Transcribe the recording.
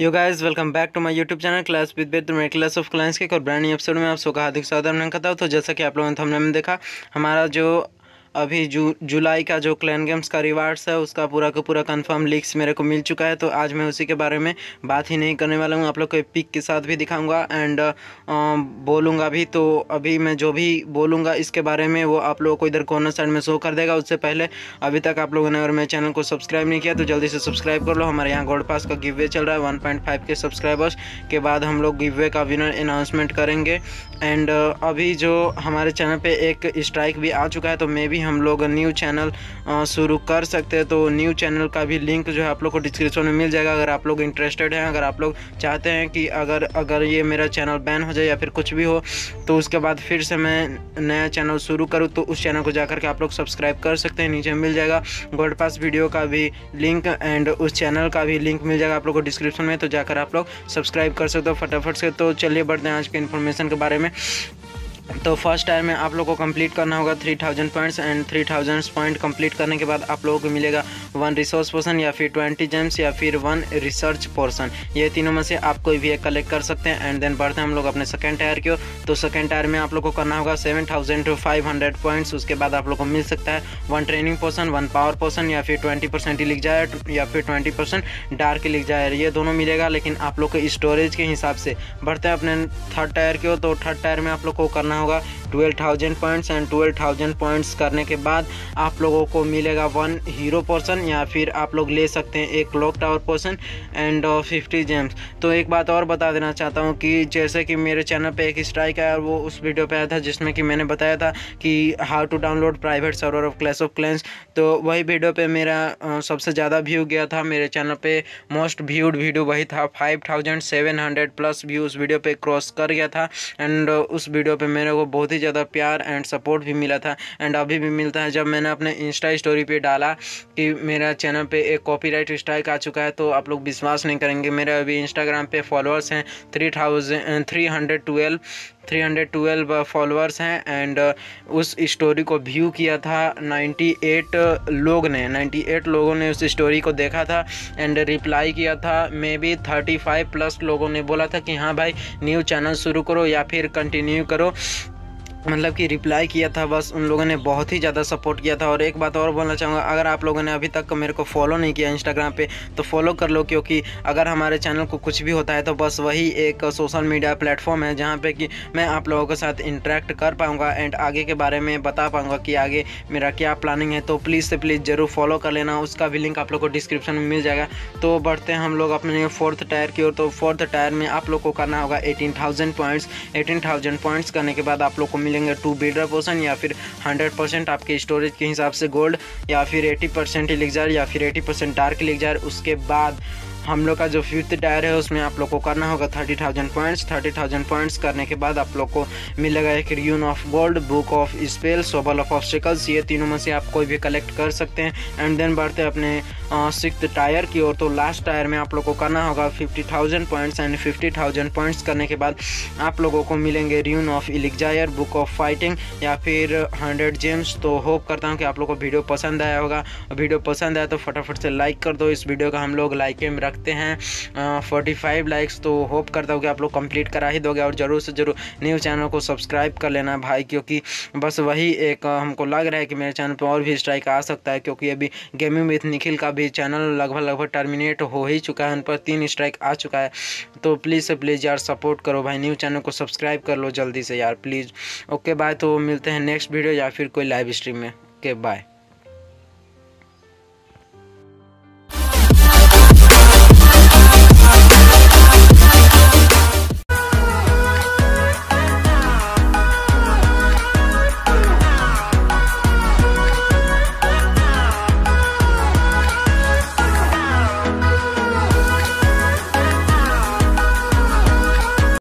You guys welcome back to my YouTube channel class with bet मेरे class of clans के एक और brand new episode में आप सबका हार्दिक स्वागत है। कहता हूँ तो जैसा कि आप लोगों ने हमने में देखा, हमारा जो अभी जुलाई का जो क्लैन गेम्स का रिवार्ड्स है उसका पूरा का पूरा कंफर्म लीक्स मेरे को मिल चुका है। तो आज मैं उसी के बारे में बात ही नहीं करने वाला हूँ, आप लोग को पिक के साथ भी दिखाऊंगा एंड बोलूँगा भी। तो अभी मैं जो भी बोलूँगा इसके बारे में वो आप लोगों को इधर कॉर्नर साइड में शो कर देगा। उससे पहले अभी तक आप लोगों ने अगर मेरे चैनल को सब्सक्राइब नहीं किया तो जल्दी से सब्सक्राइब कर लो। हमारे यहाँ गोल्ड पास का गिव वे चल रहा है, 1.5 के सब्सक्राइबर्स के बाद हम लोग गिव वे का विनर अनाउंसमेंट करेंगे। एंड अभी जो हमारे चैनल पर एक स्ट्राइक भी आ चुका है तो मे बी हम लोग न्यू चैनल शुरू कर सकते हैं। तो न्यू चैनल का भी लिंक जो है आप लोग को डिस्क्रिप्शन में मिल जाएगा। अगर आप लोग इंटरेस्टेड हैं, अगर आप लोग चाहते हैं कि अगर ये मेरा चैनल बैन हो जाए या फिर कुछ भी हो तो उसके बाद फिर से मैं नया चैनल शुरू करूँ तो उस चैनल को जाकर के आप लोग सब्सक्राइब कर सकते हैं। नीचे मिल जाएगा गोल्ड पास वीडियो का भी लिंक एंड उस चैनल का भी लिंक मिल जाएगा आप लोग को डिस्क्रिप्शन में, तो जाकर आप लोग सब्सक्राइब कर सकते हो फटाफट से। तो चलिए बढ़ते हैं आज के इन्फॉर्मेशन के बारे में। तो फर्स्ट टाइम में आप लोग को कंप्लीट करना होगा 3000 पॉइंट्स एंड 3000 पॉइंट कंप्लीट करने के बाद आप लोगों को मिलेगा 1 रिसोर्स पोर्सन या फिर 20 जेम्स या फिर 1 रिसर्च पोर्सन। ये तीनों में से आप कोई भी एक कलेक्ट कर सकते हैं। एंड देन बढ़ते हैं हम लोग अपने सेकंड टायर की ओर। तो सेकंड टायर में आप लोग को करना होगा 7500 पॉइंट्स। उसके बाद आप लोग को मिल सकता है 1 ट्रेनिंग पोर्सन, 1 पावर पोर्सन या फिर 20% लिख जाए या फिर 20% डार्क लिख जाए, ये दोनों मिलेगा लेकिन आप लोग को स्टोरेज के हिसाब से। बढ़ते हैं अपने थर्ड टायर की ओर। तो थर्ड टायर में आप लोग को करना होगा 12,000 पॉइंट्स एंड 12,000 पॉइंट्स करने के बाद आप लोगों को मिलेगा 1 हीरो पोर्सन या फिर आप लोग ले सकते हैं 1 clock tower portion and 50 gems. तो एक बात और बता देना चाहता हूं कि जैसे कि मेरे चैनल पे एक स्ट्राइक आया और वो उस वीडियो पे आया था जिसमें कि मैंने बताया था कि how to download private server of clash of clans. तो वही वीडियो पर मेरा सबसे ज़्यादा व्यू गया था, मेरे चैनल पर मोस्ट व्यूड वीडियो वही था, 5700 प्लस व्यू उस वीडियो पर क्रॉस कर गया था। एंड उस वीडियो पर मेरे को बहुत ही ज़्यादा प्यार एंड सपोर्ट भी मिला था एंड अभी भी मिलता है। जब मैंने अपने इंस्टा स्टोरी पे डाला कि मेरा चैनल पे एक कॉपीराइट स्ट्राइक आ चुका है तो आप लोग विश्वास नहीं करेंगे, मेरे अभी इंस्टाग्राम पे फॉलोअर्स हैं 312 फॉलोअर्स हैं। एंड उस स्टोरी को व्यू किया था 98 लोगों ने उस स्टोरी को देखा था एंड रिप्लाई किया था मे बी 35 प्लस लोगों ने बोला था कि हाँ भाई न्यू चैनल शुरू करो या फिर कंटिन्यू करो, मतलब कि रिप्लाई किया था। बस उन लोगों ने बहुत ही ज़्यादा सपोर्ट किया था। और एक बात और बोलना चाहूँगा, अगर आप लोगों ने अभी तक मेरे को फॉलो नहीं किया इंस्टाग्राम पे तो फॉलो कर लो, क्योंकि अगर हमारे चैनल को कुछ भी होता है तो बस वही एक सोशल मीडिया प्लेटफॉर्म है जहाँ पे कि मैं आप लोगों के साथ इंटरेक्ट कर पाऊँगा एंड आगे के बारे में बता पाऊँगा कि आगे मेरा क्या प्लानिंग है। तो प्लीज़ से प्लीज़ ज़रूर फॉलो कर लेना, उसका भी लिंक आप लोग को डिस्क्रिप्शन में मिल जाएगा। तो बढ़ते हैं हम लोग अपने फोर्थ टायर की ओर। तो फोर्थ टायर में आप लोग को करना होगा 18,000 पॉइंट्स। 18,000 पॉइंट्स करने के बाद आप लोग को 2 बिल्डर पोर्सन या फिर 100% आपके स्टोरेज के हिसाब से गोल्ड या फिर 80% इलेक्जर या फिर 80% डार्क इलेक्जर। उसके बाद हम लोग का जो फिफ्थ टायर है उसमें आप लोग को करना होगा 30,000 पॉइंट्स। 30,000 पॉइंट्स करने के बाद आप लोग को मिलेगा एक rune of gold, book of spell, सोबल of obstacles, ये तीनों में से आप कोई भी कलेक्ट कर सकते हैं। एंड देन बढ़ते अपने सिक्स्थ टायर की ओर। तो लास्ट टायर में आप लोग को करना होगा 50,000 पॉइंट्स एंड 50,000 पॉइंट्स करने के बाद आप लोगों को मिलेंगे rune of elixir, book of fighting या फिर 100 जेम्स। तो होप करता हूँ कि आप लोग को वीडियो पसंद आया होगा। वीडियो पसंद आया तो फटाफट से लाइक कर दो। इस वीडियो का हम लोग लाइक एम रखते हैं 45 लाइक्स, तो होप करता हूँ कि आप लोग कंप्लीट करा ही दोगे। और ज़रूर से ज़रूर न्यू चैनल को सब्सक्राइब कर लेना भाई, क्योंकि बस वही एक हमको लग रहा है कि मेरे चैनल पर और भी स्ट्राइक आ सकता है, क्योंकि अभी गेमिंग विद निखिल का भी चैनल लगभग टर्मिनेट हो ही चुका है, उन पर 3 स्ट्राइक आ चुका है। तो प्लीज़ से प्लीज़ यार सपोर्ट करो भाई, न्यू चैनल को सब्सक्राइब कर लो जल्दी से यार प्लीज़। ओके बाय, तो मिलते हैं नेक्स्ट वीडियो या फिर कोई लाइव स्ट्रीम में। Okay bye.